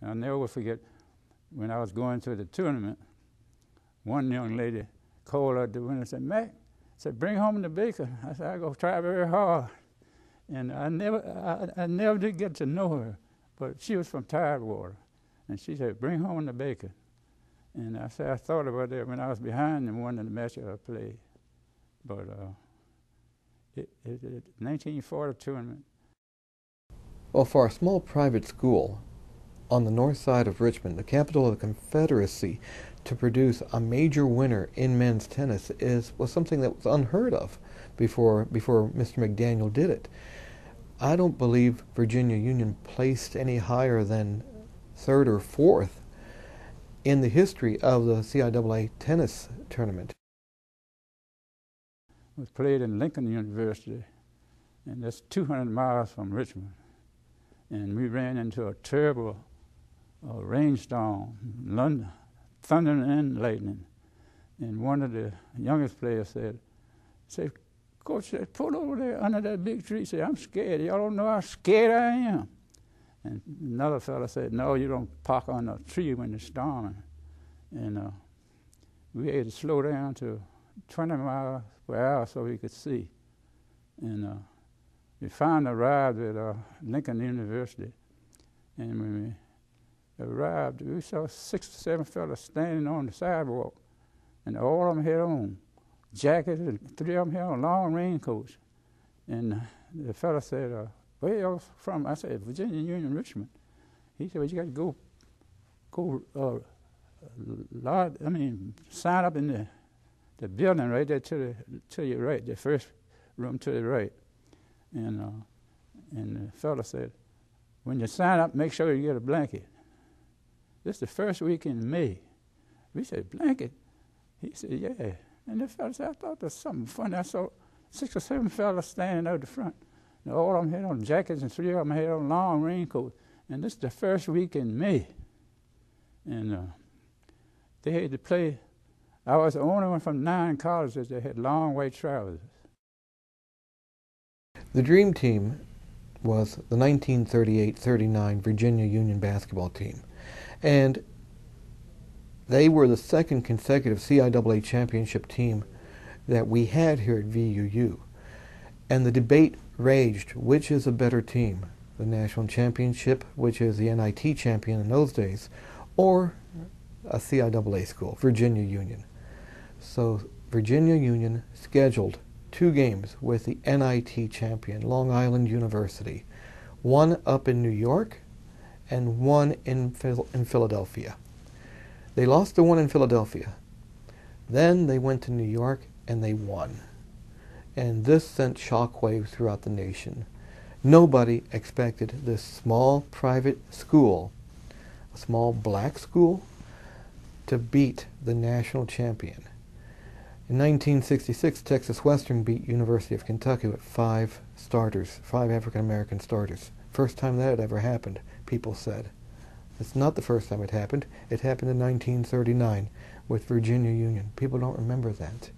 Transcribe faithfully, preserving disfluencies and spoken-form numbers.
And I'll never forget, when I was going to the tournament, one young lady called out the window and said, "Mac," said, "bring home the bacon." I said, "I go try very hard." And I never, I, I never did get to know her, but she was from Tidewater. And she said, "Bring home the bacon." And I said, I thought about that when I was behind in one of the matches I played. But uh, it, it, it nineteen forty tournament. Well, for a small private school on the north side of Richmond, the capital of the Confederacy, to produce a major winner in men's tennis is was something that was unheard of before before Mister McDaniel did it. I don't believe Virginia Union placed any higher than third or fourth in the history of the C I A A tennis tournament. It was played in Lincoln University, and that's two hundred miles from Richmond. And we ran into a terrible uh, rainstorm, London, thunder and lightning. And one of the youngest players said, said "Coach, pull over there under that big tree." Say, "I'm scared. Y'all don't know how scared I am." And another fella said, "No, you don't park on a tree when it's storming." And uh, we had to slow down to twenty miles per hour so we could see. And uh, we finally arrived at uh, Lincoln University. And when we arrived, we saw six or seven fellas standing on the sidewalk. And all of them had on jackets, and three of them had on long raincoats. And the fella said, uh, "Where y'all from?" I said, "Virginia Union, Richmond." He said, "Well, you got to go, go, uh, large, I mean, sign up in the, the building right there to the to your right, the first room to the right." And uh, and the fella said, "When you sign up, make sure you get a blanket." This is the first week in May. We said, "Blanket?" He said, "Yeah." And the fella said, "I thought there was something funny. I saw six or seven fellas standing out the front. And all of them had on jackets, and three of them had on long raincoats. And this is the first week in May." And uh, they had to play. I was the only one from nine colleges that had long white trousers. The dream team was the nineteen thirty-eight thirty-nine Virginia Union basketball team. And they were the second consecutive C I A A championship team that we had here at V U U. And the debate raged, which is a better team, the national championship, which is the N I T champion in those days, or a C I A A school, Virginia Union. So Virginia Union scheduled two games with the N I T champion, Long Island University, one up in New York and one in, Phil in Philadelphia. They lost the one in Philadelphia. Then they went to New York and they won. And this sent shockwaves throughout the nation. Nobody expected this small private school, a small black school, to beat the national champion. In nineteen sixty-six, Texas Western beat University of Kentucky with five starters, five African-American starters. First time that had ever happened, people said. It's not the first time it happened. It happened in nineteen thirty-nine with Virginia Union. People don't remember that.